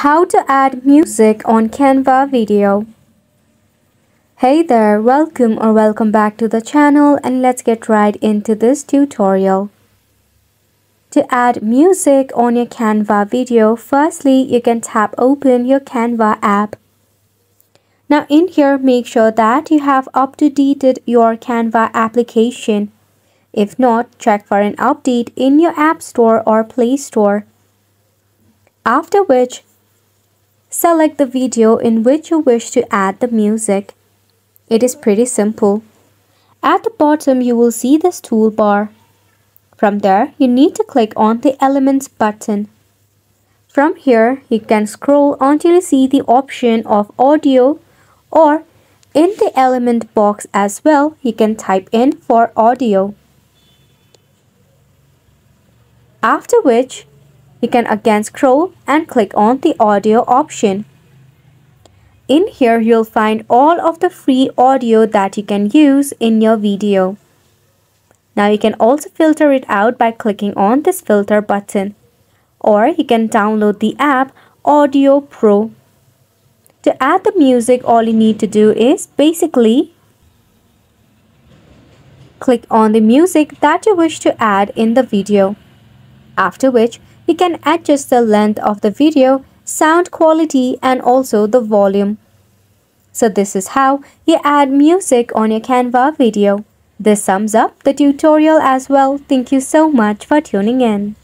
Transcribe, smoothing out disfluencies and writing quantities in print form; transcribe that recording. How to add music on Canva video. Hey there, welcome back to the channel, and let's get right into this tutorial. To add music on your Canva video, firstly you can tap open your Canva app. Now in here, make sure that you have updated your Canva application. If not, check for an update in your App Store or Play Store. After which, select the video in which you wish to add the music. It is pretty simple. At the bottom, you will see this toolbar. From there, you need to click on the Elements button. From here, you can scroll until you see the option of audio, or in the element box as well, you can type in for audio. After which, you can again scroll and click on the audio option. In here, you'll find all of the free audio that you can use in your video. Now you can also filter it out by clicking on this filter button. Or you can download the app Audio Pro. To add the music, all you need to do is basically click on the music that you wish to add in the video. After which, you can adjust the length of the video, sound quality, and also the volume. So this is how you add music on your Canva video. This sums up the tutorial as well. Thank you so much for tuning in.